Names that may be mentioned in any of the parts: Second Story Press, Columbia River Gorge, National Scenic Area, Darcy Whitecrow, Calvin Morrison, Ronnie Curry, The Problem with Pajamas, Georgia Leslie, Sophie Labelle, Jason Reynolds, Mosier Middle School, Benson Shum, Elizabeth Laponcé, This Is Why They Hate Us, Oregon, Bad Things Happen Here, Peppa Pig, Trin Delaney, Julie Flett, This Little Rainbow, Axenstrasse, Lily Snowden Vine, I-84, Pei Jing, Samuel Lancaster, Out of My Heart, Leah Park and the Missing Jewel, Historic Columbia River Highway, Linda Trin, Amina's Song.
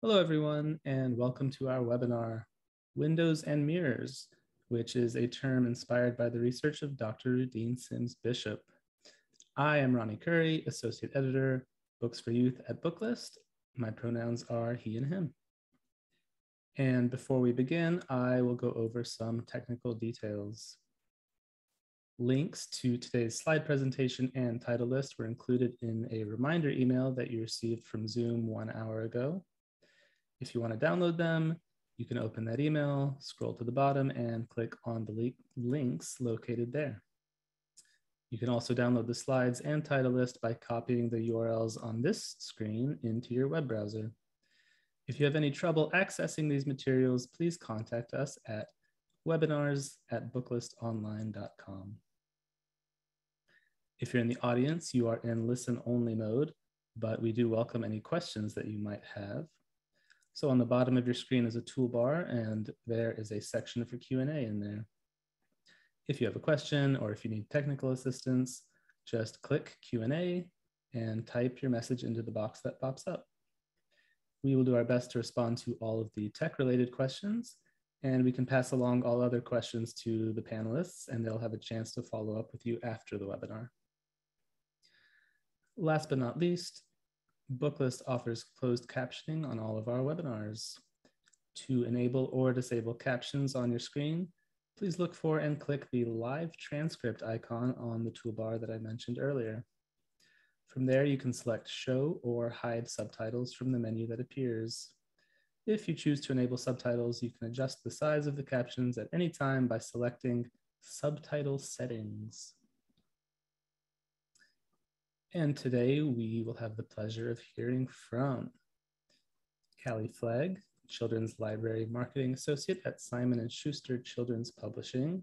Hello, everyone, and welcome to our webinar, Windows and Mirrors, which is a term inspired by the research of Dr. Rudine Sims Bishop. I am Ronnie Curry, Associate Editor, Books for Youth at Booklist. My pronouns are he and him. And before we begin, I will go over some technical details. Links to today's slide presentation and title list were included in a reminder email that you received from Zoom 1 hour ago. If you want to download them, you can open that email, scroll to the bottom, and click on the links located there. You can also download the slides and title list by copying the URLs on this screen into your web browser. If you have any trouble accessing these materials, please contact us at webinars@booklistonline.com. If you're in the audience, you are in listen-only mode, but we do welcome any questions that you might have. So on the bottom of your screen is a toolbar, and there is a section for Q&A in there. If you have a question or if you need technical assistance, just click Q&A and type your message into the box that pops up. We will do our best to respond to all of the tech-related questions, and we can pass along all other questions to the panelists, and they'll have a chance to follow up with you after the webinar. Last but not least, Booklist offers closed captioning on all of our webinars. To enable or disable captions on your screen, please look for and click the live transcript icon on the toolbar that I mentioned earlier. From there, you can select show or hide subtitles from the menu that appears. If you choose to enable subtitles, you can adjust the size of the captions at any time by selecting subtitle settings. And today we will have the pleasure of hearing from Callie Flegg, Children's Library Marketing Associate at Simon & Schuster Children's Publishing,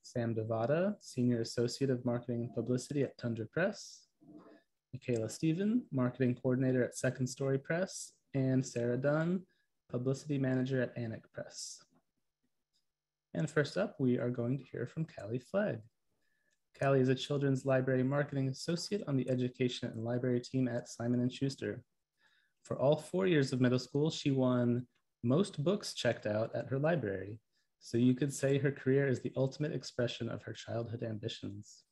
Sam Devotta, Senior Associate of Marketing and Publicity at Tundra Press, Michaela Stephen, Marketing Coordinator at Second Story Press, and Sarah Dunn, Publicity Manager at Annick Press. And first up, we are going to hear from Callie Flegg. Callie is a Children's Library Marketing Associate on the Education and Library team at Simon & Schuster. For all 4 years of middle school, she won most books checked out at her library. So you could say her career is the ultimate expression of her childhood ambitions.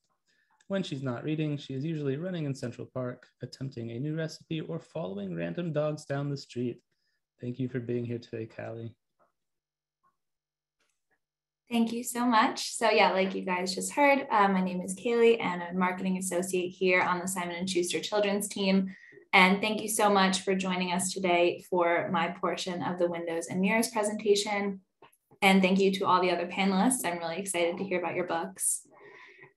When she's not reading, she is usually running in Central Park, attempting a new recipe, or following random dogs down the street. Thank you for being here today, Callie. Thank you so much. So yeah, like you guys just heard, my name is Callie and I'm a marketing associate here on the Simon & Schuster Children's team. And thank you so much for joining us today for my portion of the Windows and Mirrors presentation. And thank you to all the other panelists. I'm really excited to hear about your books.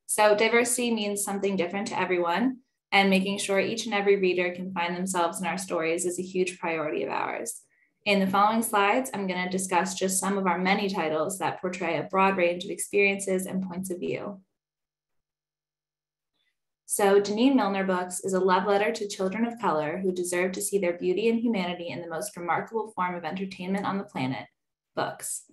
So diversity means something different to everyone, and making sure each and every reader can find themselves in our stories is a huge priority of ours. In the following slides, I'm going to discuss just some of our many titles that portray a broad range of experiences and points of view. So Denene Millner Books is a love letter to children of color who deserve to see their beauty and humanity in the most remarkable form of entertainment on the planet, books.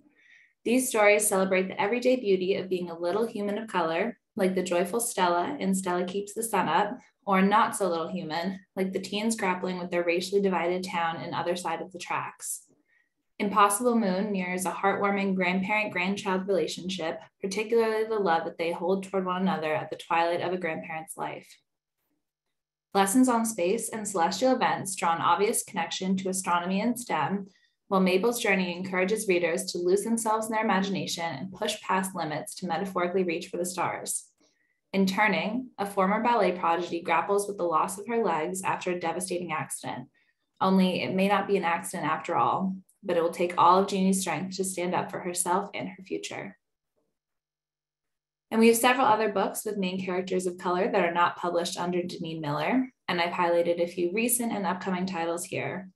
These stories celebrate the everyday beauty of being a little human of color, like the joyful Stella in Stella Keeps the Sun Up, or not so little human, like the teens grappling with their racially divided town and other side of the tracks. Impossible Moon mirrors a heartwarming grandparent-grandchild relationship, particularly the love that they hold toward one another at the twilight of a grandparent's life. Lessons on Space and Celestial Events draw an obvious connection to astronomy and STEM, while Mabel's Journey encourages readers to lose themselves in their imagination and push past limits to metaphorically reach for the stars. In Turning, a former ballet prodigy grapples with the loss of her legs after a devastating accident. Only it may not be an accident after all, but it will take all of Jeannie's strength to stand up for herself and her future. And we have several other books with main characters of color that are not published under Denene Millner, and I've highlighted a few recent and upcoming titles here.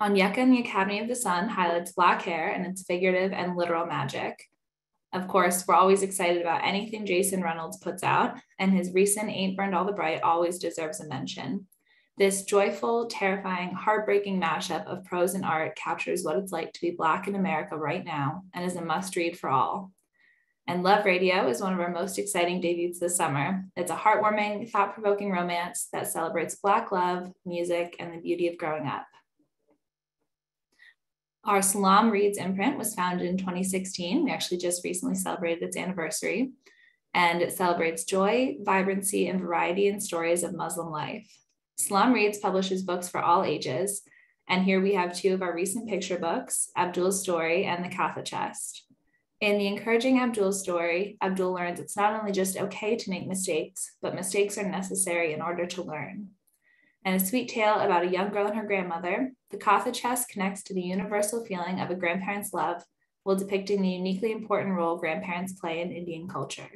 Onyeka and the Academy of the Sun highlights Black hair and its figurative and literal magic. Of course, we're always excited about anything Jason Reynolds puts out, and his recent Ain't Burned All the Bright always deserves a mention. This joyful, terrifying, heartbreaking mashup of prose and art captures what it's like to be Black in America right now and is a must-read for all. And Love Radio is one of our most exciting debuts this summer. It's a heartwarming, thought-provoking romance that celebrates Black love, music, and the beauty of growing up. Our Salaam Reads imprint was founded in 2016. We actually just recently celebrated its anniversary, and it celebrates joy, vibrancy, and variety in stories of Muslim life. Salaam Reads publishes books for all ages, and here we have two of our recent picture books, Abdul's Story and The Katha Chest. In the encouraging Abdul's Story, Abdul learns it's not only just okay to make mistakes, but mistakes are necessary in order to learn. And a sweet tale about a young girl and her grandmother, The Katha Chest connects to the universal feeling of a grandparent's love while depicting the uniquely important role grandparents play in Indian culture.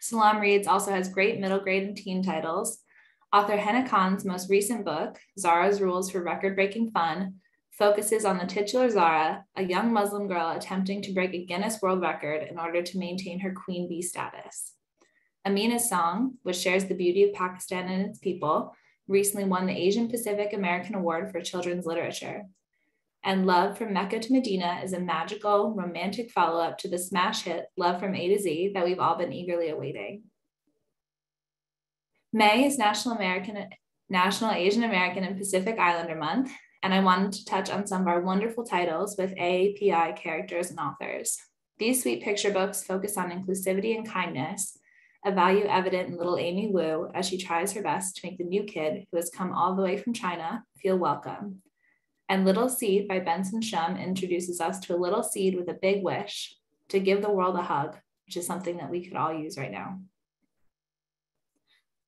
Salaam Reads also has great middle grade and teen titles. Author Henna Khan's most recent book, Zara's Rules for Record Breaking Fun, focuses on the titular Zara, a young Muslim girl attempting to break a Guinness World Record in order to maintain her Queen Bee status. Amina's Song, which shares the beauty of Pakistan and its people, recently won the Asian Pacific American Award for Children's Literature. And Love from Mecca to Medina is a magical, romantic follow-up to the smash hit Love from A to Z that we've all been eagerly awaiting. May is National Asian American and Pacific Islander Month, and I wanted to touch on some of our wonderful titles with AAPI characters and authors. These sweet picture books focus on inclusivity and kindness, a value evident in little Amy Wu as she tries her best to make the new kid who has come all the way from China feel welcome. And Little Seed by Benson Shum introduces us to a little seed with a big wish to give the world a hug, which is something that we could all use right now.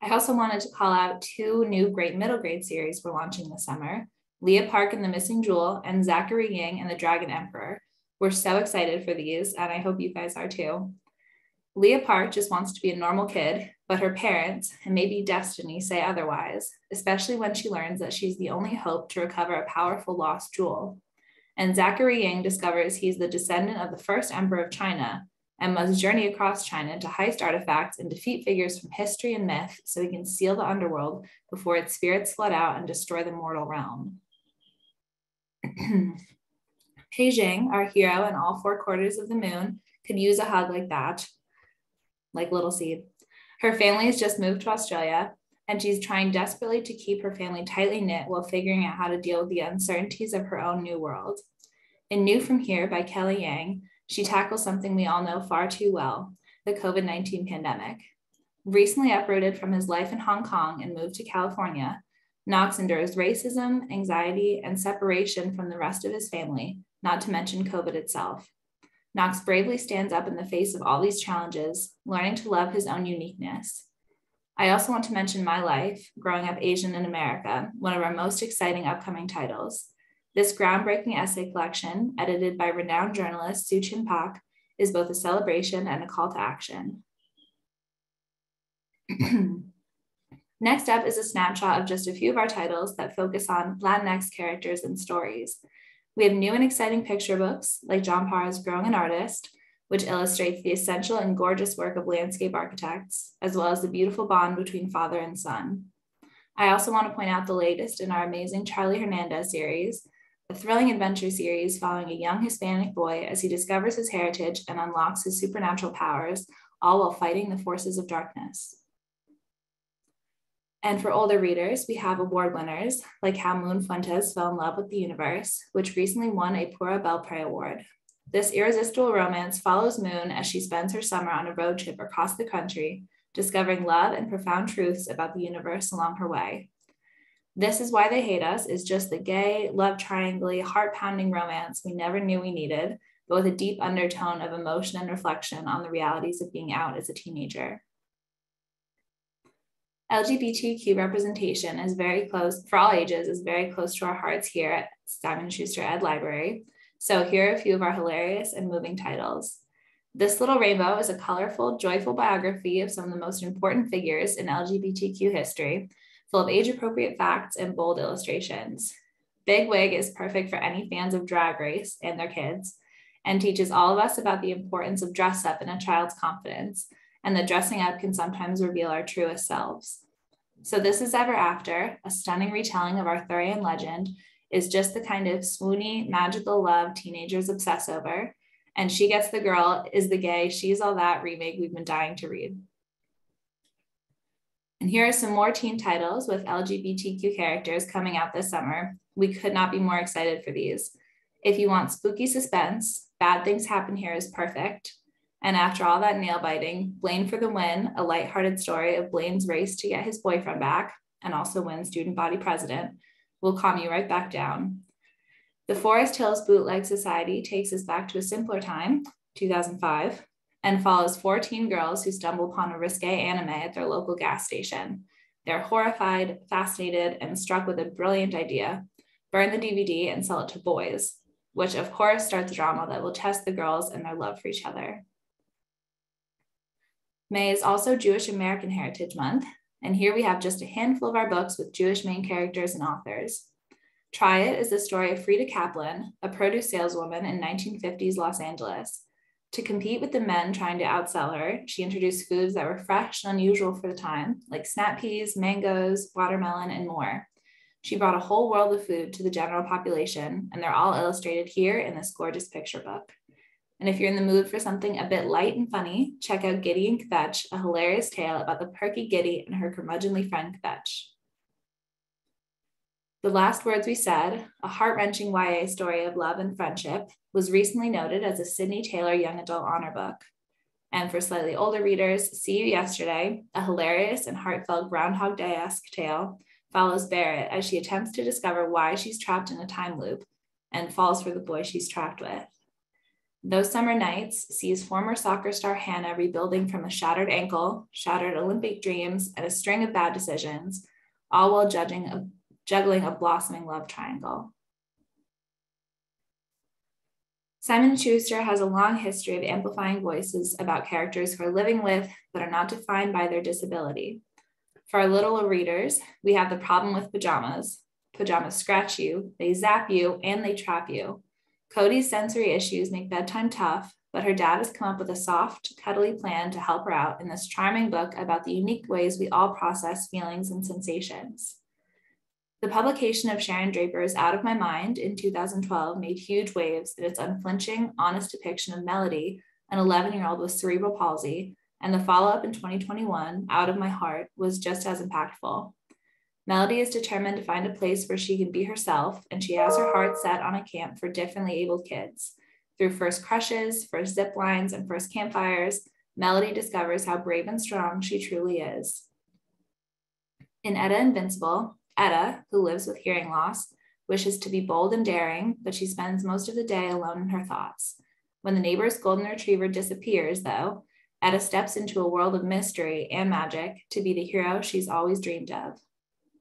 I also wanted to call out two new great middle grade series we're launching this summer, Leah Park and the Missing Jewel and Zachary Ying and the Dragon Emperor. We're so excited for these, and I hope you guys are too. Leah Park just wants to be a normal kid, but her parents, and maybe destiny, say otherwise, especially when she learns that she's the only hope to recover a powerful lost jewel. And Zachary Ying discovers he's the descendant of the first emperor of China and must journey across China to heist artifacts and defeat figures from history and myth so he can seal the underworld before its spirits flood out and destroy the mortal realm. Pei Jing, our hero in All Four Quarters of the Moon, could use a hug like that, like Little Seed. Her family has just moved to Australia, and she's trying desperately to keep her family tightly knit while figuring out how to deal with the uncertainties of her own new world. In New From Here by Kelly Yang, she tackles something we all know far too well, the COVID-19 pandemic. Recently uprooted from his life in Hong Kong and moved to California, Knox endures racism, anxiety, and separation from the rest of his family, not to mention COVID itself. Knox bravely stands up in the face of all these challenges, learning to love his own uniqueness. I also want to mention My Life, Growing Up Asian in America, one of our most exciting upcoming titles. This groundbreaking essay collection, edited by renowned journalist Su Chin Pak, is both a celebration and a call to action. Next up is a snapshot of just a few of our titles that focus on Latinx characters and stories. We have new and exciting picture books like John Parra's Growing an Artist, which illustrates the essential and gorgeous work of landscape architects, as well as the beautiful bond between father and son. I also want to point out the latest in our amazing Charlie Hernandez series, a thrilling adventure series following a young Hispanic boy as he discovers his heritage and unlocks his supernatural powers, all while fighting the forces of darkness. And for older readers, we have award winners like How Moon Fuentes Fell in Love with the Universe, which recently won a Pura Belpré Award. This irresistible romance follows Moon as she spends her summer on a road trip across the country, discovering love and profound truths about the universe along her way. This Is Why They Hate Us is just the gay, love triangle-y, heart-pounding romance we never knew we needed, but with a deep undertone of emotion and reflection on the realities of being out as a teenager. LGBTQ representation is very close, for all ages, is very close to our hearts here at Simon & Schuster Ed Library. So here are a few of our hilarious and moving titles. This Little Rainbow is a colorful, joyful biography of some of the most important figures in LGBTQ history, full of age-appropriate facts and bold illustrations. Big Wig is perfect for any fans of Drag Race and their kids, and teaches all of us about the importance of dress up in a child's confidence, and the dressing up can sometimes reveal our truest selves. So This Is Ever After, a stunning retelling of Arthurian legend, is just the kind of swoony, magical love teenagers obsess over, and She Gets the Girl is the gay She's All That remake we've been dying to read. And here are some more teen titles with LGBTQ characters coming out this summer, We could not be more excited for these. If you want spooky suspense, Bad Things Happen Here is perfect. And after all that nail biting, Blaine for the Win, a lighthearted story of Blaine's race to get his boyfriend back and also win student body president, will calm you right back down. The Forest Hills Bootleg Society takes us back to a simpler time, 2005, and follows 14 girls who stumble upon a risque anime at their local gas station. They're horrified, fascinated, and struck with a brilliant idea. Burn the DVD and sell it to boys, which of course starts a drama that will test the girls and their love for each other. May is also Jewish American Heritage Month, and here we have just a handful of our books with Jewish main characters and authors. Try It is the story of Frida Kaplan, a produce saleswoman in 1950s Los Angeles. To compete with the men trying to outsell her, she introduced foods that were fresh and unusual for the time, like snap peas, mangoes, watermelon, and more. She brought a whole world of food to the general population, and they're all illustrated here in this gorgeous picture book. And if you're in the mood for something a bit light and funny, check out Giddy and Kvetch, a hilarious tale about the perky Giddy and her curmudgeonly friend Kvetch. The Last Words We Said, a heart-wrenching YA story of love and friendship, was recently noted as a Sydney Taylor Young Adult Honor Book. And for slightly older readers, See You Yesterday, a hilarious and heartfelt Groundhog Day-esque tale, follows Barrett as she attempts to discover why she's trapped in a time loop and falls for the boy she's trapped with. Those Summer Nights sees former soccer star Hannah rebuilding from a shattered ankle, shattered Olympic dreams, and a string of bad decisions, all while juggling a blossoming love triangle. Simon & Schuster has a long history of amplifying voices about characters who are living with but are not defined by their disability. For our little readers, we have The Problem with Pajamas. Pajamas scratch you, they zap you, and they trap you. Cody's sensory issues make bedtime tough, but her dad has come up with a soft, cuddly plan to help her out in this charming book about the unique ways we all process feelings and sensations. The publication of Sharon Draper's Out of My Mind in 2012 made huge waves in its unflinching, honest depiction of Melody, an 11-year-old with cerebral palsy, and the follow-up in 2021, Out of My Heart, was just as impactful. Melody is determined to find a place where she can be herself, and she has her heart set on a camp for differently abled kids. Through first crushes, first zip lines, and first campfires, Melody discovers how brave and strong she truly is. In Etta Invincible, Etta, who lives with hearing loss, wishes to be bold and daring, but she spends most of the day alone in her thoughts. When the neighbor's golden retriever disappears, though, Etta steps into a world of mystery and magic to be the hero she's always dreamed of.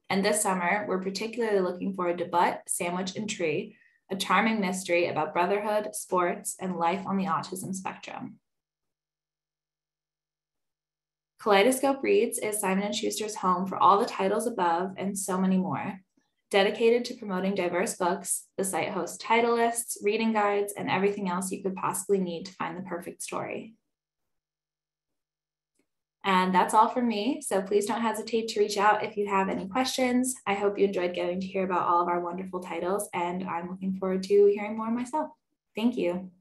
And this summer, we're particularly looking forward to Butt, Sandwich, and Tree, a charming mystery about brotherhood, sports, and life on the autism spectrum. Kaleidoscope Reads is Simon & Schuster's home for all the titles above and so many more. Dedicated to promoting diverse books, the site hosts title lists, reading guides, and everything else you could possibly need to find the perfect story. And that's all from me. So please don't hesitate to reach out if you have any questions. I hope you enjoyed getting to hear about all of our wonderful titles, and I'm looking forward to hearing more myself. Thank you.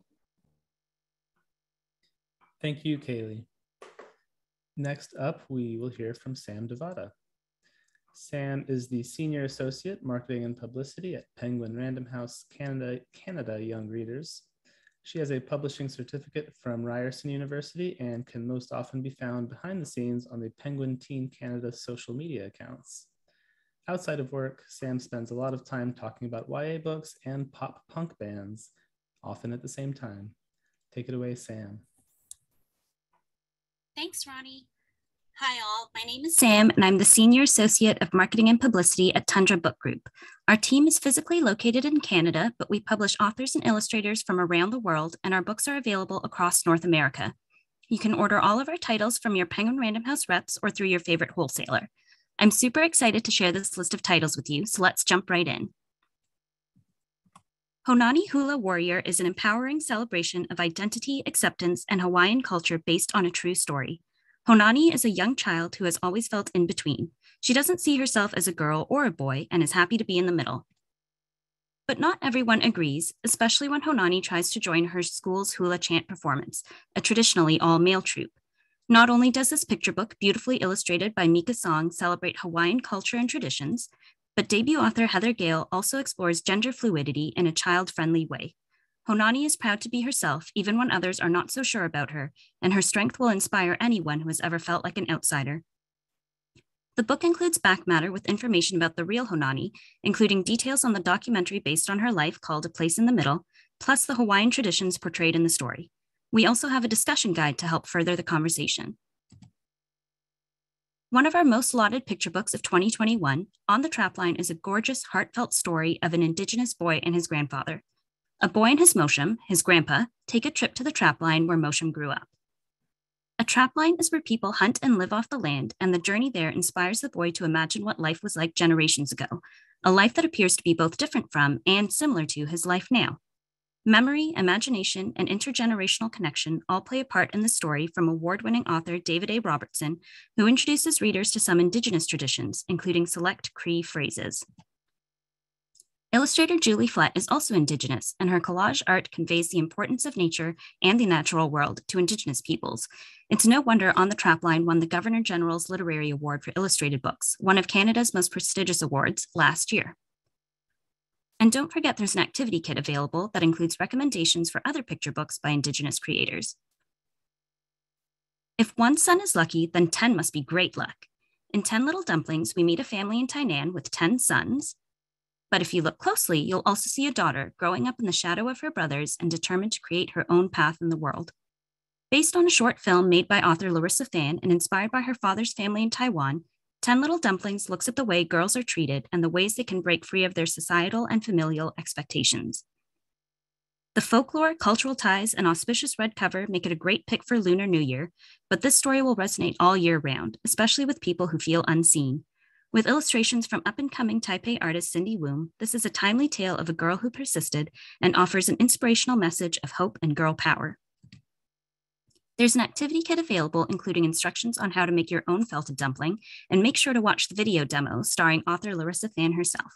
Thank you, Callie. Next up, we will hear from Sam Devotta. Sam is the Senior Associate, Marketing and Publicity at Penguin Random House Canada Young Readers. She has a publishing certificate from Ryerson University and can most often be found behind the scenes on the Penguin Teen Canada social media accounts. Outside of work, Sam spends a lot of time talking about YA books and pop punk bands, often at the same time. Take it away, Sam. Thanks, Ronnie. Hi all, my name is Sam and I'm the Senior Associate of Marketing and Publicity at Tundra Book Group. Our team is physically located in Canada, but we publish authors and illustrators from around the world and our books are available across North America. You can order all of our titles from your Penguin Random House reps or through your favorite wholesaler. I'm super excited to share this list of titles with you, so let's jump right in. Honani Hula Warrior is an empowering celebration of identity, acceptance, and Hawaiian culture based on a true story. Honani is a young child who has always felt in between. She doesn't see herself as a girl or a boy and is happy to be in the middle. But not everyone agrees, especially when Honani tries to join her school's hula chant performance, a traditionally all-male troupe. Not only does this picture book, beautifully illustrated by Mika Song, celebrate Hawaiian culture and traditions, But debut author Heather Gale also explores gender fluidity in a child-friendly way. Honani is proud to be herself, even when others are not so sure about her, and her strength will inspire anyone who has ever felt like an outsider. The book includes back matter with information about the real Honani, including details on the documentary based on her life called A Place in the Middle, plus the Hawaiian traditions portrayed in the story. We also have a discussion guide to help further the conversation. One of our most lauded picture books of 2021, On the Trapline, is a gorgeous, heartfelt story of an Indigenous boy and his grandfather. A boy and his Mosham, his grandpa, take a trip to the trapline where Mosham grew up. A trapline is where people hunt and live off the land, and the journey there inspires the boy to imagine what life was like generations ago, a life that appears to be both different from and similar to his life now. Memory, imagination, and intergenerational connection all play a part in the story from award-winning author David A. Robertson, who introduces readers to some Indigenous traditions, including select Cree phrases. Illustrator Julie Flett is also Indigenous, and her collage art conveys the importance of nature and the natural world to Indigenous peoples. It's no wonder On the Trapline won the Governor General's Literary Award for Illustrated Books, one of Canada's most prestigious awards, last year. And don't forget there's an activity kit available that includes recommendations for other picture books by Indigenous creators. If one son is lucky, then 10 must be great luck. In 10 Little Dumplings, we meet a family in Tainan with 10 sons. But if you look closely, you'll also see a daughter growing up in the shadow of her brothers and determined to create her own path in the world. Based on a short film made by author Larissa Fan and inspired by her father's family in Taiwan, 10 Little Dumplings looks at the way girls are treated and the ways they can break free of their societal and familial expectations. The folklore, cultural ties, and auspicious red cover make it a great pick for Lunar New Year, but this story will resonate all year round, especially with people who feel unseen. With illustrations from up-and-coming Taipei artist Cindy Woom, this is a timely tale of a girl who persisted and offers an inspirational message of hope and girl power. There's an activity kit available, including instructions on how to make your own felted dumpling, and make sure to watch the video demo starring author Larissa Fan herself.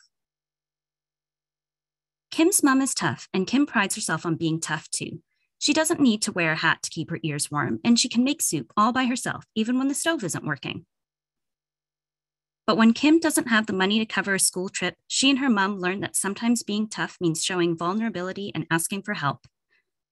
Kim's mom is tough, and Kim prides herself on being tough too. She doesn't need to wear a hat to keep her ears warm, and she can make soup all by herself, even when the stove isn't working. But when Kim doesn't have the money to cover a school trip, she and her mom learn that sometimes being tough means showing vulnerability and asking for help.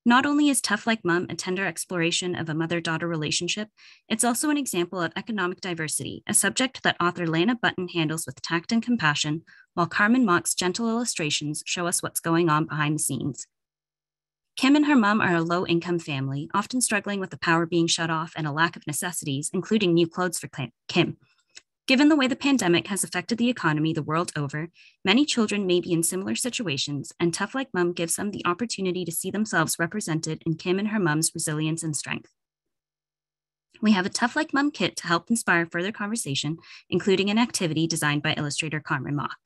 Not only is Tough Like Mom a tender exploration of a mother-daughter relationship, it's also an example of economic diversity, a subject that author Lana Button handles with tact and compassion, while Carmen Mock's gentle illustrations show us what's going on behind the scenes. Kim and her mom are a low-income family, often struggling with the power being shut off and a lack of necessities, including new clothes for Kim. Given the way the pandemic has affected the economy the world over, many children may be in similar situations, and Tough Like Mum gives them the opportunity to see themselves represented in Kim and her mum's resilience and strength. We have a Tough Like Mum kit to help inspire further conversation, including an activity designed by illustrator Carmen Mock.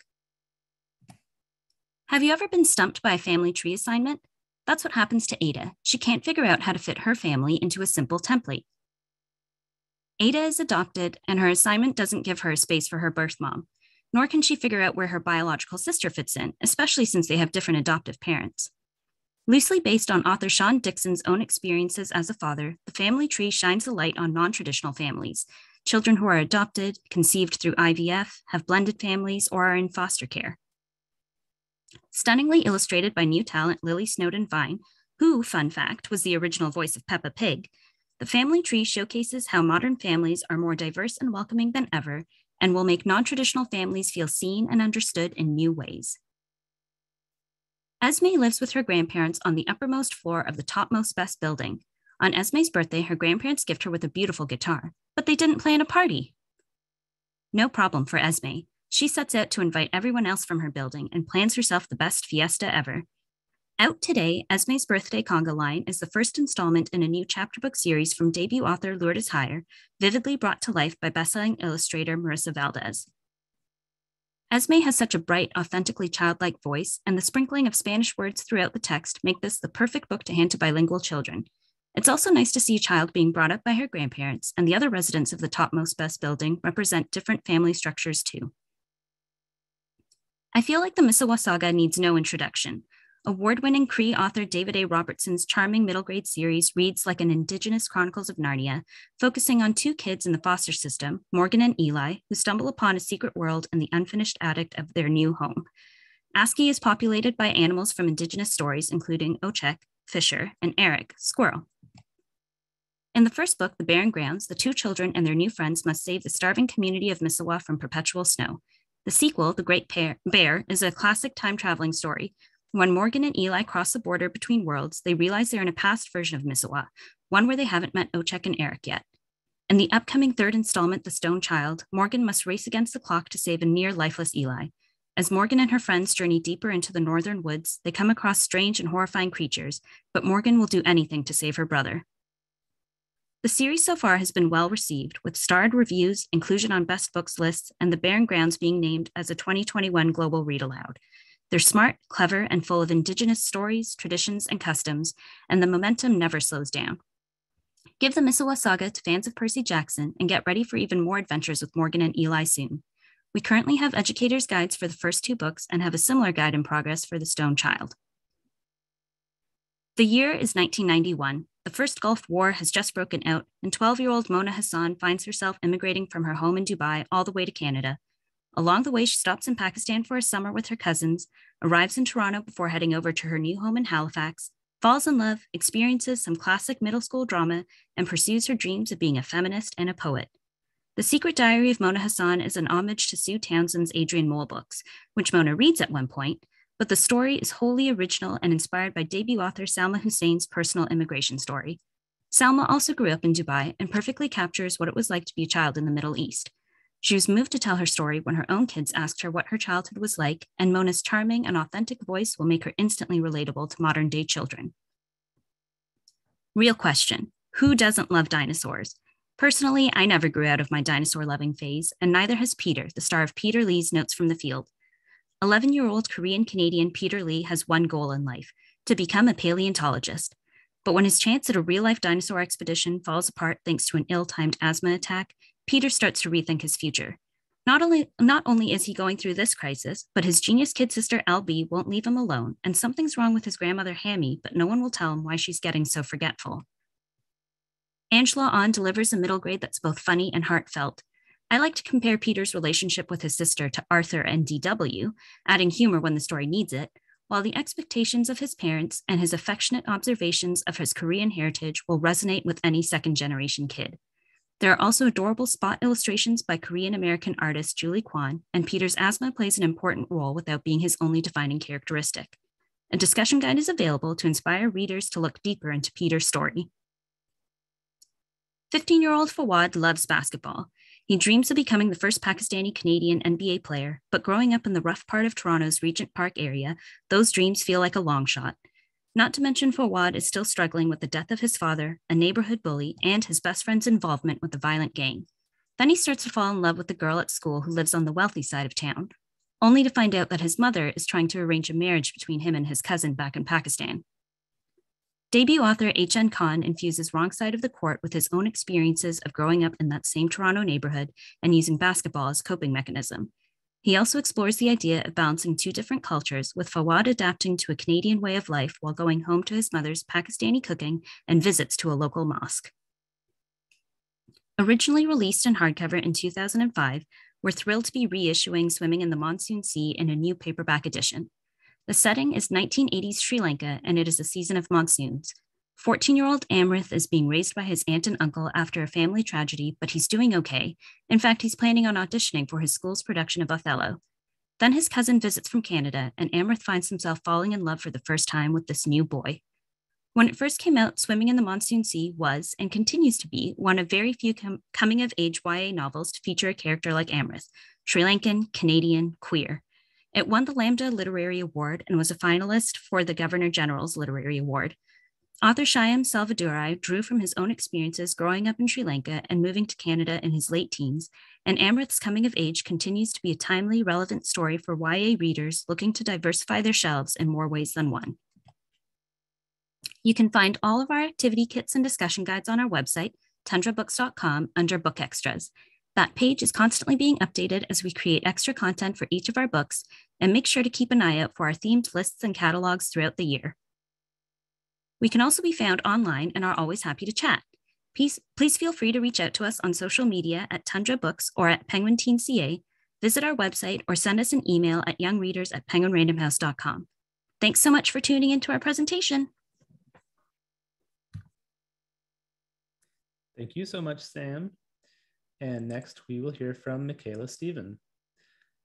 Have you ever been stumped by a family tree assignment? That's what happens to Ada. She can't figure out how to fit her family into a simple template. Ada is adopted, and her assignment doesn't give her a space for her birth mom, nor can she figure out where her biological sister fits in, especially since they have different adoptive parents. Loosely based on author Sean Dixon's own experiences as a father, the family tree shines a light on non-traditional families, children who are adopted, conceived through IVF, have blended families, or are in foster care. Stunningly illustrated by new talent Lily Snowden Vine, who, fun fact, was the original voice of Peppa Pig, the family tree showcases how modern families are more diverse and welcoming than ever, and will make non-traditional families feel seen and understood in new ways. Esme lives with her grandparents on the uppermost floor of the topmost best building. On Esme's birthday, her grandparents gift her with a beautiful guitar, but they didn't plan a party. No problem for Esme. She sets out to invite everyone else from her building and plans herself the best fiesta ever. Out today, Esme's Birthday Conga Line is the first installment in a new chapter book series from debut author Lourdes Heyer, vividly brought to life by bestselling illustrator Marissa Valdez. Esme has such a bright, authentically childlike voice, and the sprinkling of Spanish words throughout the text make this the perfect book to hand to bilingual children. It's also nice to see a child being brought up by her grandparents, and the other residents of the topmost best building represent different family structures too. I feel like the Mississauga saga needs no introduction. Award-winning Cree author David A. Robertson's charming middle grade series reads like an indigenous Chronicles of Narnia, focusing on two kids in the foster system, Morgan and Eli, who stumble upon a secret world and the unfinished attic of their new home. ASCII is populated by animals from indigenous stories, including Ochek, Fisher, and Eric, Squirrel. In the first book, The Barren Grounds, the two children and their new friends must save the starving community of Misawa from perpetual snow. The sequel, The Great Bear, is a classic time-traveling story. When Morgan and Eli cross the border between worlds, they realize they're in a past version of Misawa, one where they haven't met Ochek and Eric yet. In the upcoming third installment, The Stone Child, Morgan must race against the clock to save a near-lifeless Eli. As Morgan and her friends journey deeper into the northern woods, they come across strange and horrifying creatures, but Morgan will do anything to save her brother. The series so far has been well received, with starred reviews, inclusion on best books lists, and The Barren Grounds being named as a 2021 Global Read Aloud. They're smart, clever, and full of indigenous stories, traditions, and customs, and the momentum never slows down. Give the Misawa saga to fans of Percy Jackson and get ready for even more adventures with Morgan and Eli soon. We currently have educators' guides for the first two books and have a similar guide in progress for The Stone Child. The year is 1991. The first Gulf War has just broken out, and 12-year-old Mona Hassan finds herself immigrating from her home in Dubai all the way to Canada. Along the way, she stops in Pakistan for a summer with her cousins, arrives in Toronto before heading over to her new home in Halifax, falls in love, experiences some classic middle school drama, and pursues her dreams of being a feminist and a poet. The Secret Diary of Mona Hassan is an homage to Sue Townsend's Adrian Mole books, which Mona reads at one point, but the story is wholly original and inspired by debut author Salma Hussein's personal immigration story. Salma also grew up in Dubai and perfectly captures what it was like to be a child in the Middle East. She was moved to tell her story when her own kids asked her what her childhood was like, and Mona's charming and authentic voice will make her instantly relatable to modern day children. Real question, who doesn't love dinosaurs? Personally, I never grew out of my dinosaur-loving phase, and neither has Peter, the star of Peter Lee's Notes from the Field. 11-year-old Korean-Canadian Peter Lee has one goal in life, to become a paleontologist. But when his chance at a real-life dinosaur expedition falls apart thanks to an ill-timed asthma attack, Peter starts to rethink his future. Not only is he going through this crisis, but his genius kid sister LB won't leave him alone, and something's wrong with his grandmother Hammy, but no one will tell him why she's getting so forgetful. Angela Ahn delivers a middle grade that's both funny and heartfelt. I like to compare Peter's relationship with his sister to Arthur and DW, adding humor when the story needs it, while the expectations of his parents and his affectionate observations of his Korean heritage will resonate with any second-generation kid. There are also adorable spot illustrations by Korean-American artist Julie Kwan, and Peter's asthma plays an important role without being his only defining characteristic. A discussion guide is available to inspire readers to look deeper into Peter's story. 15-year-old Fawad loves basketball. He dreams of becoming the first Pakistani-Canadian NBA player, but growing up in the rough part of Toronto's Regent Park area, those dreams feel like a long shot. Not to mention Fawad is still struggling with the death of his father, a neighborhood bully, and his best friend's involvement with a violent gang. Then he starts to fall in love with a girl at school who lives on the wealthy side of town, only to find out that his mother is trying to arrange a marriage between him and his cousin back in Pakistan. Debut author H.N. Khan infuses Wrong Side of the Court with his own experiences of growing up in that same Toronto neighborhood and using basketball as a coping mechanism. He also explores the idea of balancing two different cultures, with Fawad adapting to a Canadian way of life while going home to his mother's Pakistani cooking and visits to a local mosque. Originally released in hardcover in 2005, we're thrilled to be reissuing Swimming in the Monsoon Sea in a new paperback edition. The setting is 1980s Sri Lanka, and it is a season of monsoons. 14-year-old Amrith is being raised by his aunt and uncle after a family tragedy, but he's doing okay. In fact, he's planning on auditioning for his school's production of Othello. Then his cousin visits from Canada, and Amrith finds himself falling in love for the first time with this new boy. When it first came out, Swimming in the Monsoon Sea was, and continues to be, one of very few coming-of-age YA novels to feature a character like Amrith, Sri Lankan, Canadian, queer. It won the Lambda Literary Award and was a finalist for the Governor General's Literary Award. Author Shyam Salvaduri drew from his own experiences growing up in Sri Lanka and moving to Canada in his late teens, and Amrith's coming of age continues to be a timely, relevant story for YA readers looking to diversify their shelves in more ways than one. You can find all of our activity kits and discussion guides on our website, tundrabooks.com, under Book Extras. That page is constantly being updated as we create extra content for each of our books, and make sure to keep an eye out for our themed lists and catalogs throughout the year. We can also be found online and are always happy to chat. Please feel free to reach out to us on social media at Tundra Books or at Penguin Teen CA, visit our website, or send us an email at youngreaders@penguinrandomhouse.com. Thanks so much for tuning into our presentation. Thank you so much, Sam. And next we will hear from Michaela Stephen.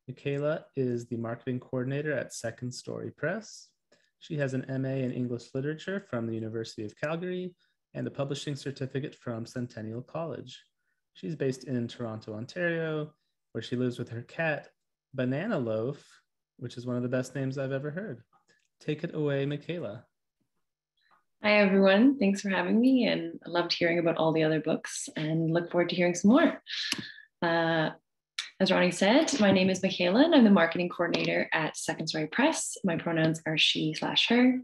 Michaela is the marketing coordinator at Second Story Press. She has an MA in English Literature from the University of Calgary and a publishing certificate from Centennial College. She's based in Toronto, Ontario, where she lives with her cat, Banana Loaf, which is one of the best names I've ever heard. Take it away, Michaela. Hi, everyone. Thanks for having me, and I loved hearing about all the other books and look forward to hearing some more. As Ronnie said, my name is Michaela, and I'm the marketing coordinator at Second Story Press. My pronouns are she/her.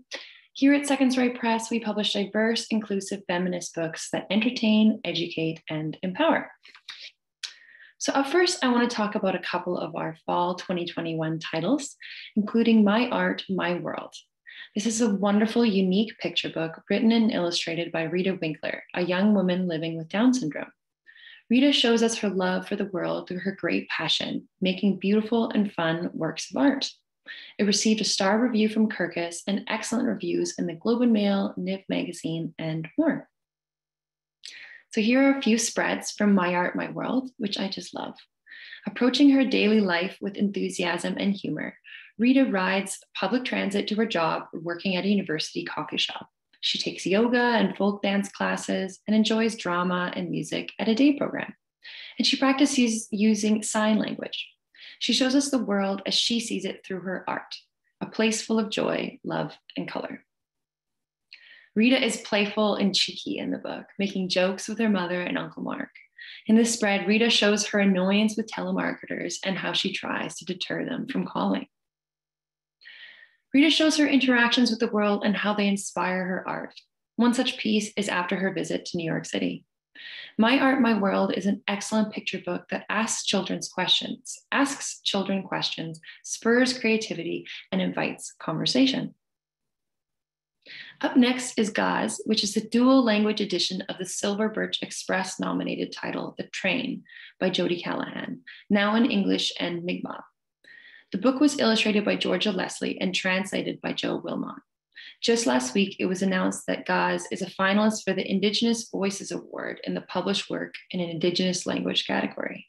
Here at Second Story Press, we publish diverse, inclusive feminist books that entertain, educate, and empower. So up first, I want to talk about a couple of our fall 2021 titles, including My Art, My World. This is a wonderful, unique picture book written and illustrated by Rita Winkler, a young woman living with Down syndrome. Rita shows us her love for the world through her great passion, making beautiful and fun works of art. It received a star review from Kirkus and excellent reviews in the Globe and Mail, Niv Magazine, and more. So here are a few spreads from My Art, My World, which I just love. Approaching her daily life with enthusiasm and humor, Rita rides public transit to her job working at a university coffee shop. She takes yoga and folk dance classes and enjoys drama and music at a day program. And she practices using sign language. She shows us the world as she sees it through her art, a place full of joy, love, and color. Rita is playful and cheeky in the book, making jokes with her mother and Uncle Mark. In this spread, Rita shows her annoyance with telemarketers and how she tries to deter them from calling. Rita shows her interactions with the world and how they inspire her art. One such piece is after her visit to New York City. My Art, My World is an excellent picture book that asks children questions, spurs creativity, and invites conversation. Up next is Gaz, which is the dual language edition of the Silver Birch Express nominated title, The Train, by Jodi Callahan, now in English and Mi'kmaq. The book was illustrated by Georgia Leslie and translated by Joe Wilmot. Just last week, it was announced that Gaz is a finalist for the Indigenous Voices Award in the published work in an Indigenous language category.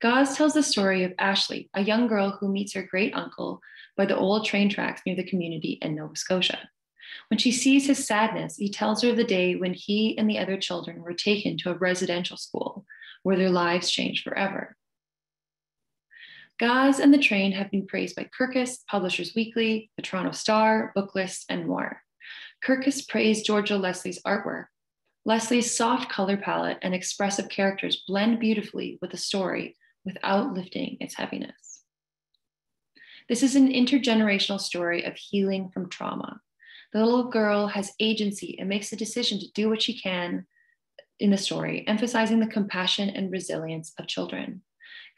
Gaz tells the story of Ashley, a young girl who meets her great uncle by the old train tracks near the community in Nova Scotia. When she sees his sadness, he tells her of the day when he and the other children were taken to a residential school where their lives changed forever. Gaz and The Train have been praised by Kirkus, Publishers Weekly, the Toronto Star, Booklist, and more. Kirkus praised Georgia Leslie's artwork. Leslie's soft color palette and expressive characters blend beautifully with the story without lifting its heaviness. This is an intergenerational story of healing from trauma. The little girl has agency and makes the decision to do what she can in the story, emphasizing the compassion and resilience of children.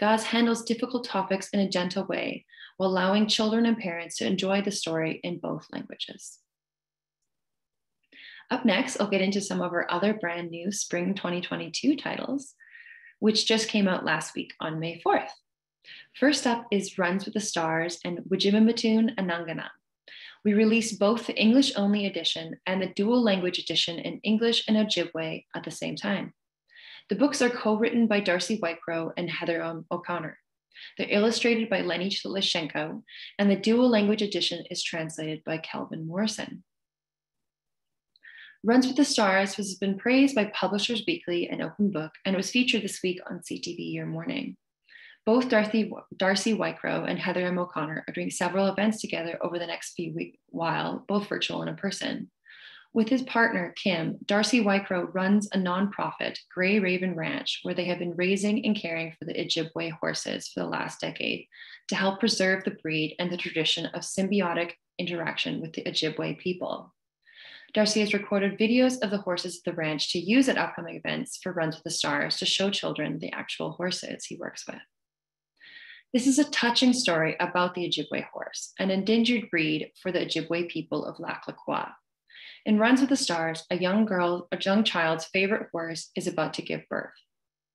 Gaz handles difficult topics in a gentle way while allowing children and parents to enjoy the story in both languages. Up next, I'll get into some of our other brand new spring 2022 titles, which just came out last week on May 4th. First up is Runs with the Stars and Wajimamatoon Ananganam. We released both the English only edition and the dual language edition in English and Ojibwe at the same time. The books are co-written by Darcy Whitecrow and Heather O'Connor. They're illustrated by Lenny Lishenko, and the dual language edition is translated by Calvin Morrison. Runs with the Stars has been praised by Publishers Weekly and Open Book, and it was featured this week on CTV Your Morning. Both Darcy Whitecrow and Heather M. O'Connor are doing several events together over the next few weeks, while both virtual and in person. With his partner, Kim, Darcy Whitecrow runs a nonprofit, Grey Raven Ranch, where they have been raising and caring for the Ojibwe horses for the last decade to help preserve the breed and the tradition of symbiotic interaction with the Ojibwe people. Darcy has recorded videos of the horses at the ranch to use at upcoming events for Runs with the Stars to show children the actual horses he works with. This is a touching story about the Ojibwe horse, an endangered breed for the Ojibwe people of Lac La Croix. In Runs with the Stars, a young child's favorite horse is about to give birth.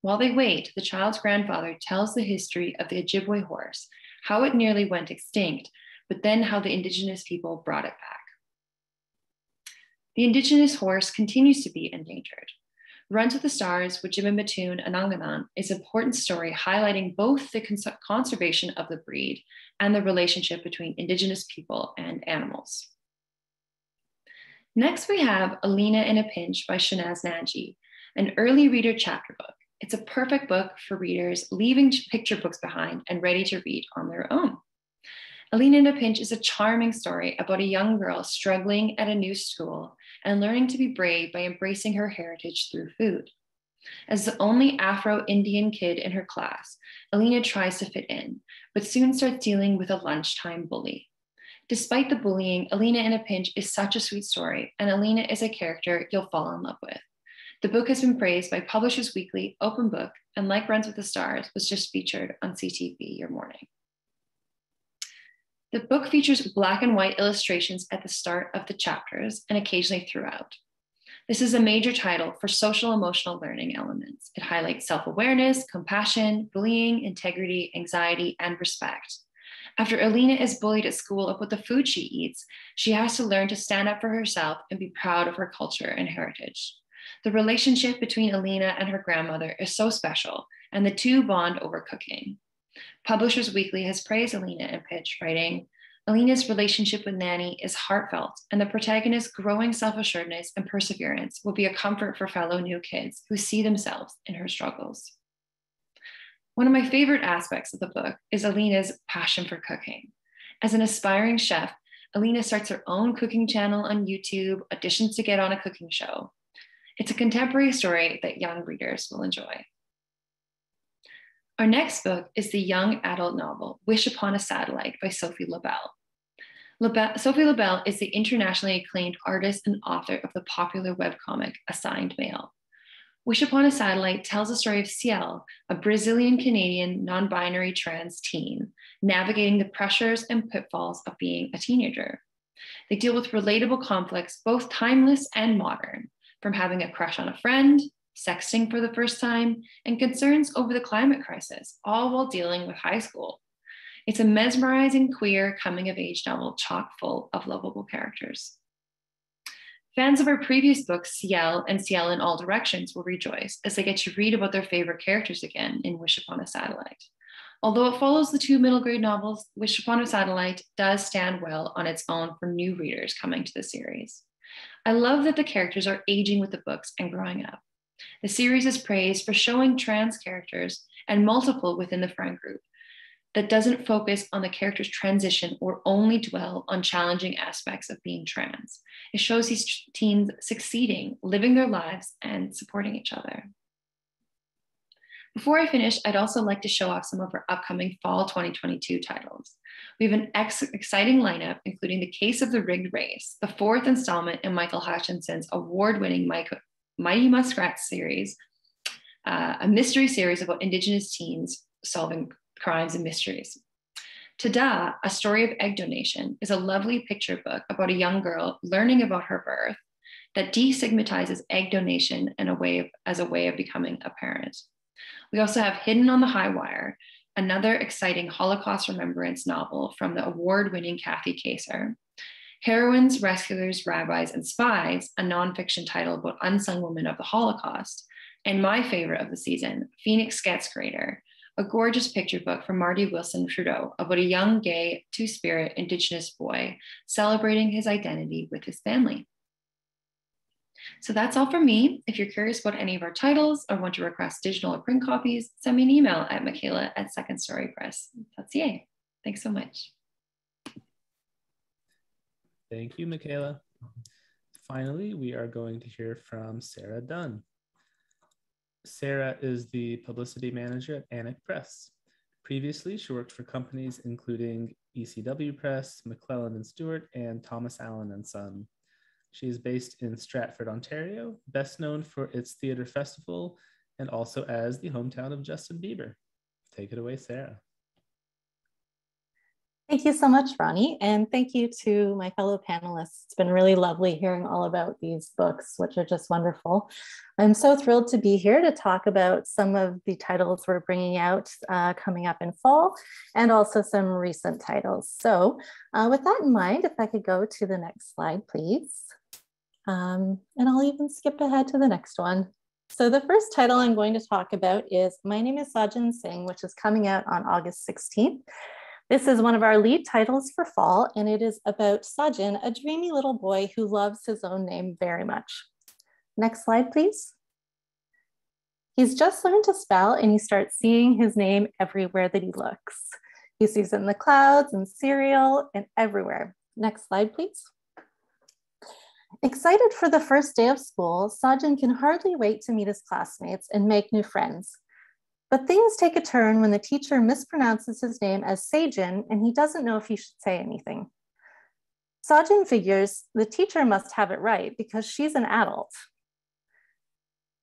While they wait, the child's grandfather tells the history of the Ojibwe horse, how it nearly went extinct, but then how the indigenous people brought it back. The indigenous horse continues to be endangered. Runs with the Stars with Jibimbatoon Ananganan is an important story highlighting both the conservation of the breed and the relationship between indigenous people and animals. Next, we have Alina in a Pinch by Shanaz Naji, an early reader chapter book. It's a perfect book for readers leaving picture books behind and ready to read on their own. Alina in a Pinch is a charming story about a young girl struggling at a new school and learning to be brave by embracing her heritage through food. As the only Afro-Indian kid in her class, Alina tries to fit in, but soon starts dealing with a lunchtime bully. Despite the bullying, Alina in a Pinch is such a sweet story, and Alina is a character you'll fall in love with. The book has been praised by Publishers Weekly, Open Book, and like Runs with the Stars, was just featured on CTV Your Morning. The book features black and white illustrations at the start of the chapters and occasionally throughout. This is a major title for social emotional learning elements. It highlights self-awareness, compassion, bullying, integrity, anxiety, and respect. After Alina is bullied at school about the food she eats, she has to learn to stand up for herself and be proud of her culture and heritage. The relationship between Alina and her grandmother is so special, and the two bond over cooking. Publishers Weekly has praised Alina in a Pinch, writing, Alina's relationship with Nanny is heartfelt, and the protagonist's growing self-assuredness and perseverance will be a comfort for fellow new kids who see themselves in her struggles. One of my favorite aspects of the book is Alina's passion for cooking. As an aspiring chef, Alina starts her own cooking channel on YouTube, auditions to get on a cooking show. It's a contemporary story that young readers will enjoy. Our next book is the young adult novel, Wish Upon a Satellite by Sophie Labelle. Sophie Labelle is the internationally acclaimed artist and author of the popular webcomic, Assigned Male. Wish Upon a Satellite tells the story of Ciel, a Brazilian-Canadian non-binary trans teen, navigating the pressures and pitfalls of being a teenager. They deal with relatable conflicts, both timeless and modern, from having a crush on a friend, sexting for the first time, and concerns over the climate crisis, all while dealing with high school. It's a mesmerizing queer coming-of-age novel chock full of lovable characters. Fans of our previous books, Ciel and Ciel in All Directions, will rejoice as they get to read about their favorite characters again in Wish Upon a Satellite. Although it follows the two middle grade novels, Wish Upon a Satellite does stand well on its own for new readers coming to the series. I love that the characters are aging with the books and growing up. The series is praised for showing trans characters and multiple within the friend group that doesn't focus on the character's transition or only dwell on challenging aspects of being trans. It shows these teens succeeding, living their lives, and supporting each other. Before I finish, I'd also like to show off some of our upcoming fall 2022 titles. We have an exciting lineup, including The Case of the Rigged Race, the fourth installment in Michael Hutchinson's award-winning Mighty Muskrat series, a mystery series about Indigenous teens solving crimes and mysteries. Ta-Da, A Story of Egg Donation, is a lovely picture book about a young girl learning about her birth that destigmatizes egg donation as a way of becoming a parent. We also have Hidden on the High Wire, another exciting Holocaust remembrance novel from the award-winning Kathy Kasor. Heroines, Rescuers, Rabbis, and Spies, a nonfiction title about unsung women of the Holocaust, and my favorite of the season, Phoenix Gets Greater, a gorgeous picture book from Marty Wilson Trudeau about a young, gay, two-spirit Indigenous boy celebrating his identity with his family. So that's all from me. If you're curious about any of our titles or want to request digital or print copies, send me an email at michaela@secondstorypress.ca. Thanks so much. Thank you, Michaela. Finally, we are going to hear from Sarah Dunn. Sarah is the publicity manager at Annick Press. Previously, she worked for companies including ECW Press, McClellan & Stewart, and Thomas Allen & Son. She is based in Stratford, Ontario, best known for its theater festival and also as the hometown of Justin Bieber. Take it away, Sarah. Thank you so much, Ronnie, and thank you to my fellow panelists. It's been really lovely hearing all about these books, which are just wonderful. I'm so thrilled to be here to talk about some of the titles we're bringing out coming up in fall, and also some recent titles. So with that in mind, if I could go to the next slide, please. And I'll even skip ahead to the next one. So the first title I'm going to talk about is My Name is Sajin Singh, which is coming out on August 16th. This is one of our lead titles for fall, and it is about Sajin, a dreamy little boy who loves his own name very much. Next slide, please. He's just learned to spell, and he starts seeing his name everywhere that he looks. He sees it in the clouds and cereal and everywhere. Next slide, please. Excited for the first day of school, Sajin can hardly wait to meet his classmates and make new friends. But things take a turn when the teacher mispronounces his name as Sajin, and he doesn't know if he should say anything. Sajin figures the teacher must have it right because she's an adult.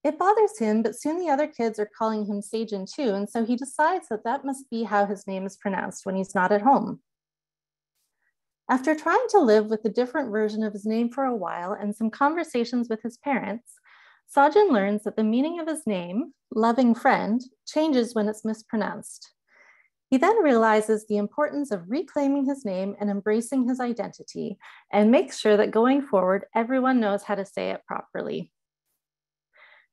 It bothers him, but soon the other kids are calling him Sajin too, and so he decides that that must be how his name is pronounced when he's not at home. After trying to live with a different version of his name for a while and some conversations with his parents, Sajin learns that the meaning of his name, loving friend, changes when it's mispronounced. He then realizes the importance of reclaiming his name and embracing his identity, and makes sure that going forward, everyone knows how to say it properly.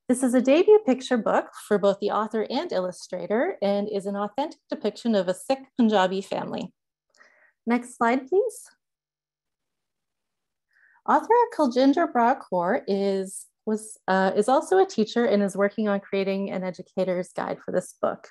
This is a debut picture book for both the author and illustrator, and is an authentic depiction of a Sikh Punjabi family. Next slide, please. Author Kuljinder Bra-Kaur is also a teacher and is working on creating an educator's guide for this book.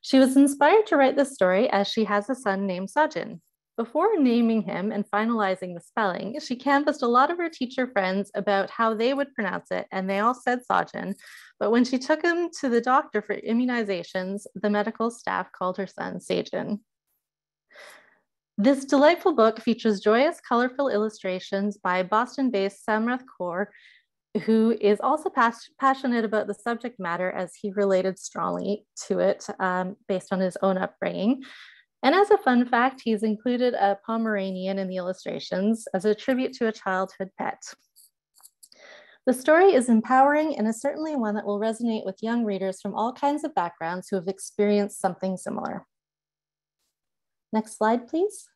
She was inspired to write this story as she has a son named Sajin. Before naming him and finalizing the spelling, she canvassed a lot of her teacher friends about how they would pronounce it, and they all said Sajin, but when she took him to the doctor for immunizations, the medical staff called her son Sajin. This delightful book features joyous, colorful illustrations by Boston-based Samrath Kaur, who is also passionate about the subject matter as he related strongly to it based on his own upbringing. And as a fun fact, he's included a Pomeranian in the illustrations as a tribute to a childhood pet. The story is empowering and is certainly one that will resonate with young readers from all kinds of backgrounds who have experienced something similar. Next slide, please.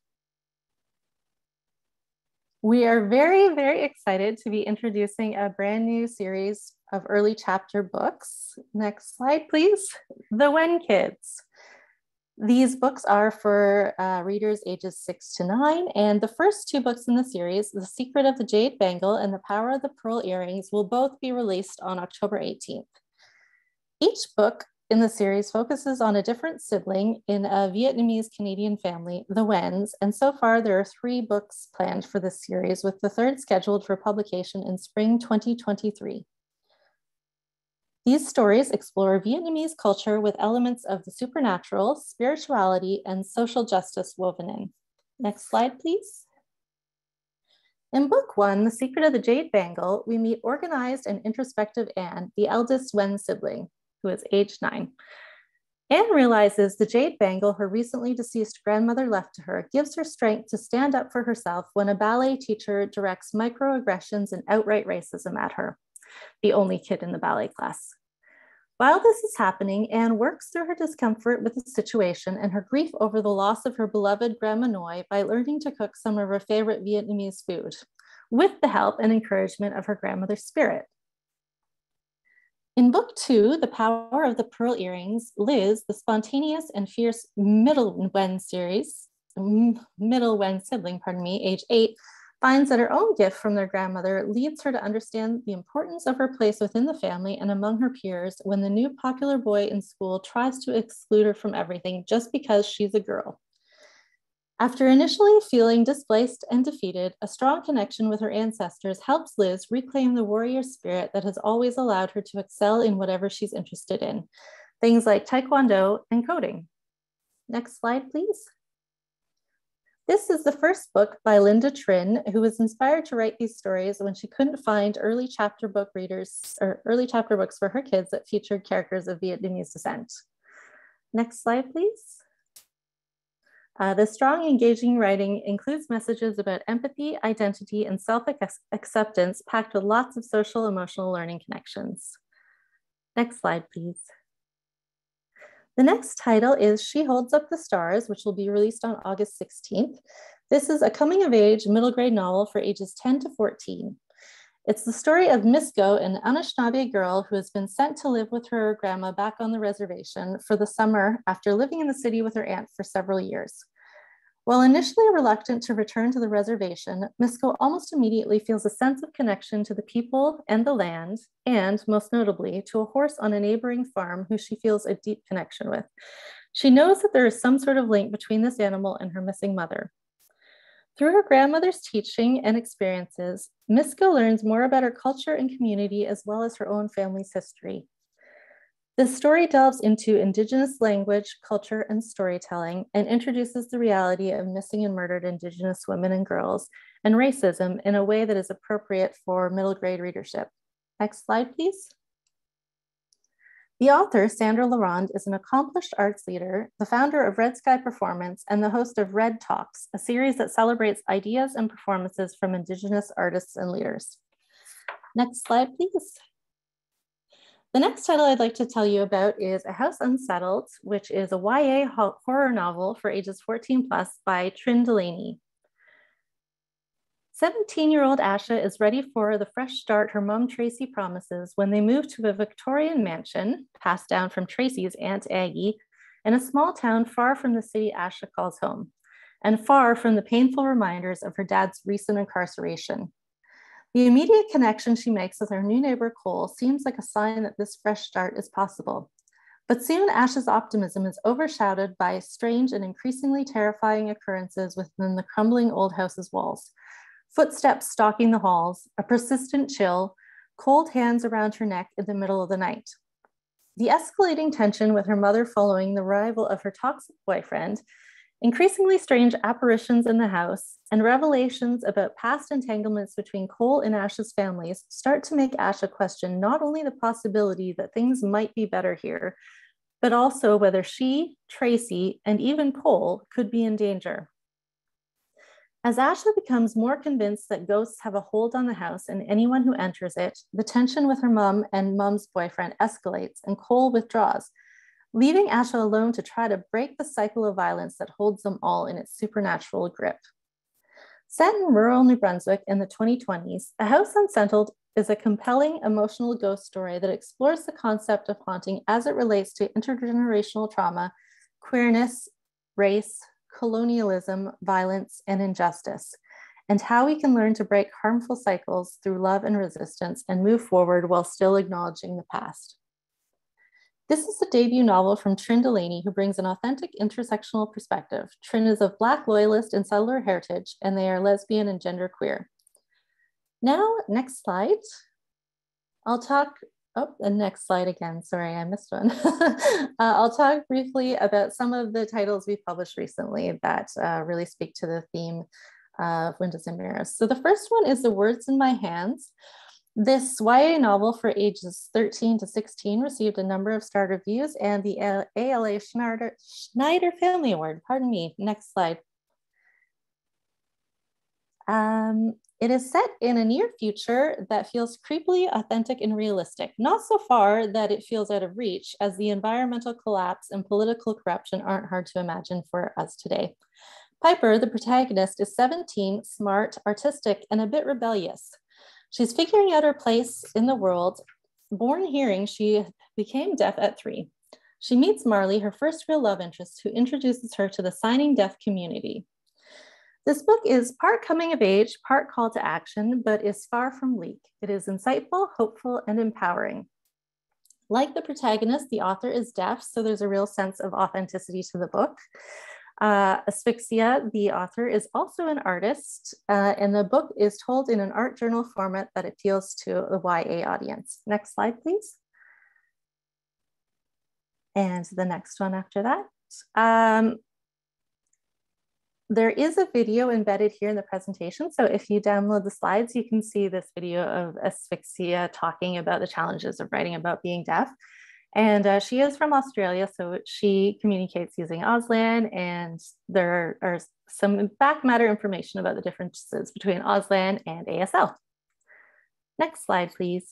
We are very, very excited to be introducing a brand new series of early chapter books. Next slide, please. The When Kids. These books are for readers ages 6 to 9, and the first two books in the series, The Secret of the Jade Bangle and The Power of the Pearl Earrings, will both be released on October 18th. Each book in the series focuses on a different sibling in a Vietnamese Canadian family, the Wens, and so far there are 3 books planned for this series, with the third scheduled for publication in spring 2023. These stories explore Vietnamese culture with elements of the supernatural, spirituality, and social justice woven in. Next slide, please. In book 1, The Secret of the Jade Bangle, we meet organized and introspective Anne, the eldest Wen sibling, who is age 9. Anne realizes the jade bangle her recently deceased grandmother left to her gives her strength to stand up for herself when a ballet teacher directs microaggressions and outright racism at her, the only kid in the ballet class. While this is happening, Anne works through her discomfort with the situation and her grief over the loss of her beloved Grandma Noi by learning to cook some of her favorite Vietnamese food, with the help and encouragement of her grandmother's spirit. In book 2, The Power of the Pearl Earrings, Liz, the spontaneous and fierce middle Wen sibling, age 8, finds that her own gift from their grandmother leads her to understand the importance of her place within the family and among her peers when the new popular boy in school tries to exclude her from everything just because she's a girl. After initially feeling displaced and defeated, a strong connection with her ancestors helps Liz reclaim the warrior spirit that has always allowed her to excel in whatever she's interested in, things like taekwondo and coding. Next slide, please. This is the first book by Linda Trin, who was inspired to write these stories when she couldn't find early chapter book readers or early chapter books for her kids that featured characters of Vietnamese descent. Next slide, please. The strong, engaging writing includes messages about empathy, identity, and self-acceptance packed with lots of social, emotional learning connections. Next slide, please. The next title is She Holds Up the Stars, which will be released on August 16th. This is a coming-of-age middle grade novel for ages 10 to 14. It's the story of Misko, an Anishinaabe girl who has been sent to live with her grandma back on the reservation for the summer after living in the city with her aunt for several years. While initially reluctant to return to the reservation, Misko almost immediately feels a sense of connection to the people and the land, and most notably, to a horse on a neighboring farm who she feels a deep connection with. She knows that there is some sort of link between this animal and her missing mother. Through her grandmother's teaching and experiences, Misko learns more about her culture and community, as well as her own family's history. This story delves into Indigenous language, culture, and storytelling, and introduces the reality of missing and murdered Indigenous women and girls and racism in a way that is appropriate for middle grade readership. Next slide, please. The author, Sandra Laurent, is an accomplished arts leader, the founder of Red Sky Performance, and the host of Red Talks, a series that celebrates ideas and performances from Indigenous artists and leaders. Next slide, please. The next title I'd like to tell you about is A House Unsettled, which is a YA horror novel for ages 14 plus by Trin Delaney. 17-year-old Asha is ready for the fresh start her mom Tracy promises when they move to a Victorian mansion passed down from Tracy's Aunt Aggie in a small town far from the city Asha calls home and far from the painful reminders of her dad's recent incarceration. The immediate connection she makes with her new neighbor Cole seems like a sign that this fresh start is possible. But soon Asha's optimism is overshadowed by strange and increasingly terrifying occurrences within the crumbling old house's walls. Footsteps stalking the halls, a persistent chill, cold hands around her neck in the middle of the night. The escalating tension with her mother following the arrival of her toxic boyfriend, increasingly strange apparitions in the house, and revelations about past entanglements between Cole and Asha's families start to make Asha question not only the possibility that things might be better here, but also whether she, Tracy, and even Cole could be in danger. As Asha becomes more convinced that ghosts have a hold on the house and anyone who enters it, the tension with her mom and mom's boyfriend escalates and Cole withdraws, leaving Asha alone to try to break the cycle of violence that holds them all in its supernatural grip. Set in rural New Brunswick in the 2020s, A House Unsettled is a compelling emotional ghost story that explores the concept of haunting as it relates to intergenerational trauma, queerness, race, colonialism, violence, and injustice, and how we can learn to break harmful cycles through love and resistance and move forward while still acknowledging the past. This is the debut novel from Trin Delaney, who brings an authentic intersectional perspective. Trin is of Black Loyalist and settler heritage, and they are lesbian and genderqueer. Now, next slide. Next slide again. Sorry, I missed one. I'll talk briefly about some of the titles we've published recently that really speak to the theme of windows and mirrors. So the first one is The Words in My Hands. This YA novel for ages 13 to 16 received a number of star reviews and the ALA Schneider Family Award. Pardon me. Next slide. It is set in a near future that feels creepily authentic and realistic, not so far that it feels out of reach, as the environmental collapse and political corruption aren't hard to imagine for us today. Piper, the protagonist, is 17, smart, artistic, and a bit rebellious. She's figuring out her place in the world. Born hearing, she became deaf at 3. She meets Marley, her first real love interest, who introduces her to the signing deaf community. This book is part coming of age, part call to action, but is far from bleak. It is insightful, hopeful, and empowering. Like the protagonist, the author is deaf, so there's a real sense of authenticity to the book. Asphyxia, the author, is also an artist, and the book is told in an art journal format that appeals to the YA audience. Next slide, please. And the next one after that. There is a video embedded here in the presentation. So if you download the slides, you can see this video of Asphyxia talking about the challenges of writing about being deaf. And she is from Australia, so she communicates using Auslan, and there are some back matter information about the differences between Auslan and ASL. Next slide, please.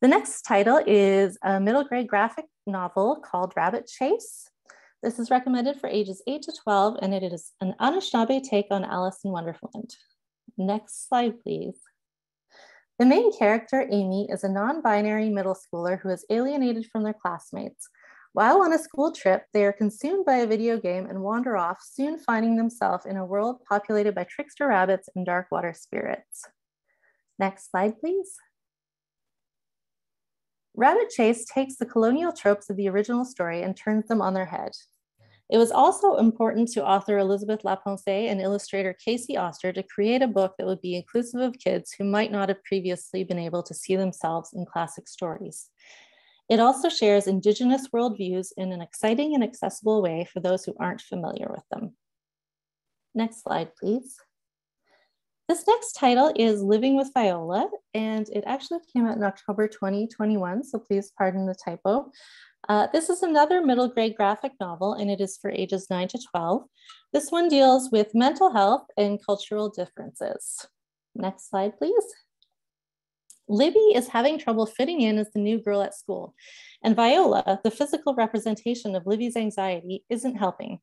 The next title is a middle grade graphic novel called Rabbit Chase. This is recommended for ages 8 to 12, and it is an Anishinaabe take on Alice in Wonderland. Next slide, please. The main character, Amy, is a non-binary middle schooler who is alienated from their classmates. While on a school trip, they are consumed by a video game and wander off, soon finding themselves in a world populated by trickster rabbits and dark water spirits. Next slide, please. Rabbit Chase takes the colonial tropes of the original story and turns them on their head. It was also important to author Elizabeth Laponcé and illustrator Casey Oster to create a book that would be inclusive of kids who might not have previously been able to see themselves in classic stories. It also shares Indigenous worldviews in an exciting and accessible way for those who aren't familiar with them. Next slide, please. This next title is Living with Viola, and it actually came out in October 2021, so please pardon the typo. This is another middle grade graphic novel, and it is for ages 9 to 12. This one deals with mental health and cultural differences. Next slide, please. Libby is having trouble fitting in as the new girl at school, and Viola, the physical representation of Libby's anxiety, isn't helping.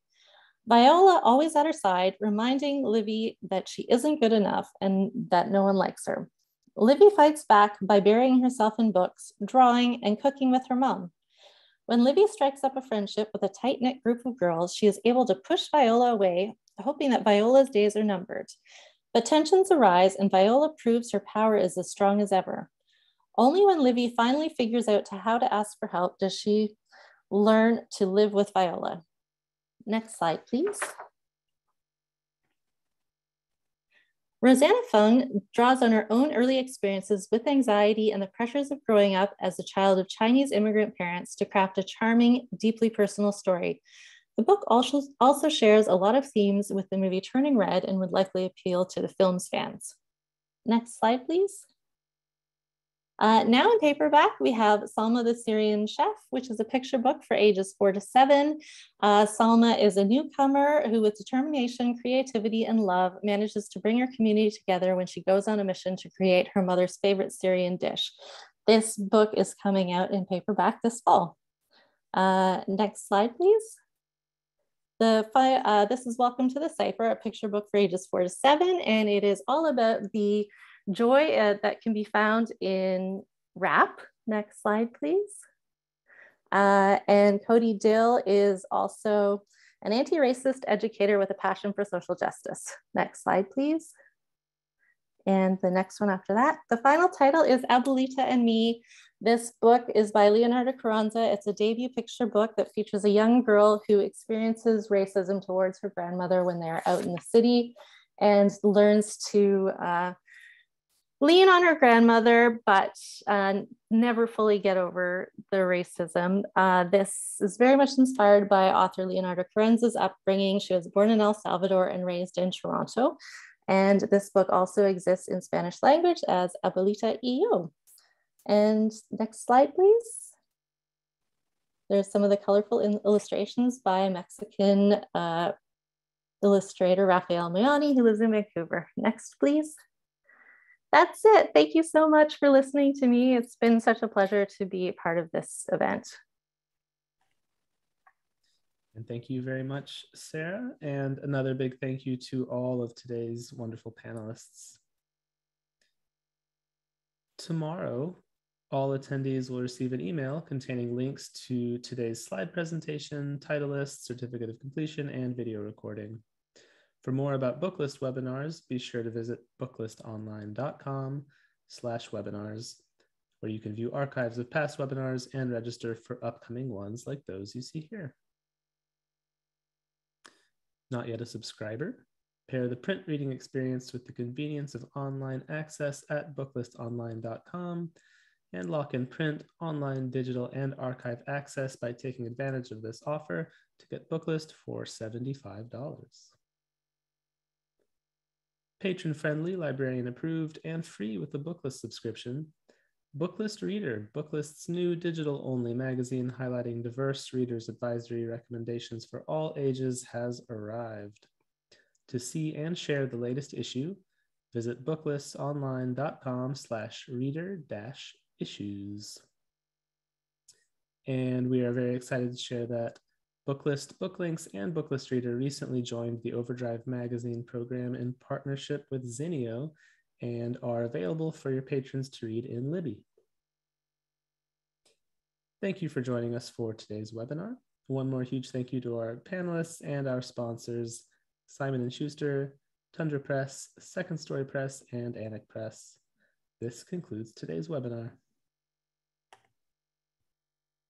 Viola, always at her side, reminding Libby that she isn't good enough and that no one likes her. Libby fights back by burying herself in books, drawing, and cooking with her mom. When Libby strikes up a friendship with a tight-knit group of girls, she is able to push Viola away, hoping that Viola's days are numbered. But tensions arise, and Viola proves her power is as strong as ever. Only when Libby finally figures out how to ask for help does she learn to live with Viola. Next slide, please. Rosanna Feng draws on her own early experiences with anxiety and the pressures of growing up as a child of Chinese immigrant parents to craft a charming, deeply personal story. The book also shares a lot of themes with the movie Turning Red and would likely appeal to the film's fans. Next slide, please. Now in paperback, we have Salma the Syrian Chef, which is a picture book for ages 4 to 7. Salma is a newcomer who, with determination, creativity, and love, manages to bring her community together when she goes on a mission to create her mother's favorite Syrian dish. This book is coming out in paperback this fall. Next slide, please. This is Welcome to the Cypher, a picture book for ages 4 to 7, and it is all about the joy that can be found in rap. Next slide, please. And Cody Dill is also an anti-racist educator with a passion for social justice. Next slide, please. And the next one after that. The final title is Abuelita and Me. This book is by Leonardo Carranza. It's a debut picture book that features a young girl who experiences racism towards her grandmother when they're out in the city and learns to lean on her grandmother, but never fully get over the racism. This is very much inspired by author Leonardo Carranza's upbringing. She was born in El Salvador and raised in Toronto. And this book also exists in Spanish language as Abuelita y Yo. And next slide, please. There's some of the colorful illustrations by Mexican illustrator Rafael Mayani, who lives in Vancouver. Next, please. That's it. Thank you so much for listening to me. It's been such a pleasure to be a part of this event. And thank you very much, Sarah. And another big thank you to all of today's wonderful panelists. Tomorrow, all attendees will receive an email containing links to today's slide presentation, title list, certificate of completion, and video recording. For more about Booklist webinars, be sure to visit booklistonline.com/webinars, where you can view archives of past webinars and register for upcoming ones like those you see here. Not yet a subscriber? Pair the print reading experience with the convenience of online access at booklistonline.com and lock in print, online, digital, and archive access by taking advantage of this offer to get Booklist for $75. Patron-friendly, librarian-approved, and free with a Booklist subscription, Booklist Reader, Booklist's new digital-only magazine highlighting diverse readers' advisory recommendations for all ages, has arrived. To see and share the latest issue, visit booklistonline.com/reader-issues. And we are very excited to share that Booklist, Booklinks, and Booklist Reader recently joined the Overdrive magazine program in partnership with Zinio and are available for your patrons to read in Libby. Thank you for joining us for today's webinar. One more huge thank you to our panelists and our sponsors, Simon & Schuster, Tundra Press, Second Story Press, and Annick Press. This concludes today's webinar.